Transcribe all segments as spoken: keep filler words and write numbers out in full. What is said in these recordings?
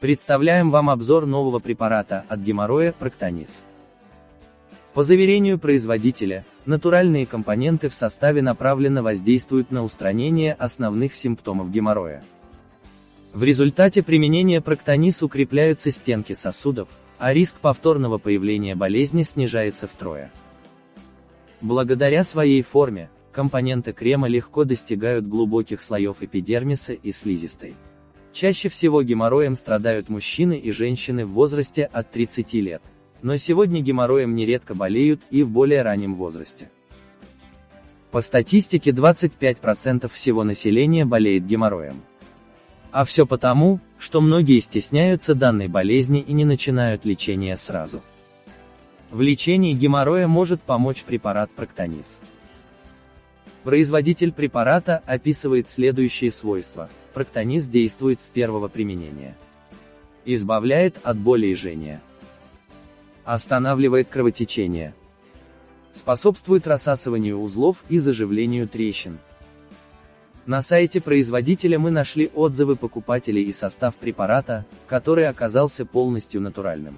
Представляем вам обзор нового препарата от геморроя «Проктонис». По заверению производителя, натуральные компоненты в составе направленно воздействуют на устранение основных симптомов геморроя. В результате применения «Проктонис» укрепляются стенки сосудов, а риск повторного появления болезни снижается втрое. Благодаря своей форме, компоненты крема легко достигают глубоких слоев эпидермиса и слизистой. Чаще всего геморроем страдают мужчины и женщины в возрасте от тридцати лет, но сегодня геморроем нередко болеют и в более раннем возрасте. По статистике двадцать пять процентов всего населения болеет геморроем. А все потому, что многие стесняются данной болезни и не начинают лечение сразу. В лечении геморроя может помочь препарат «Проктонис». Производитель препарата описывает следующие свойства. Проктонис действует с первого применения. Избавляет от боли и жжения. Останавливает кровотечение. Способствует рассасыванию узлов и заживлению трещин. На сайте производителя мы нашли отзывы покупателей и состав препарата, который оказался полностью натуральным.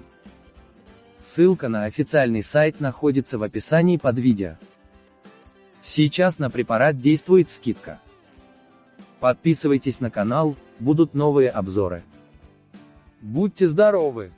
Ссылка на официальный сайт находится в описании под видео. Сейчас на препарат действует скидка. Подписывайтесь на канал, будут новые обзоры. Будьте здоровы!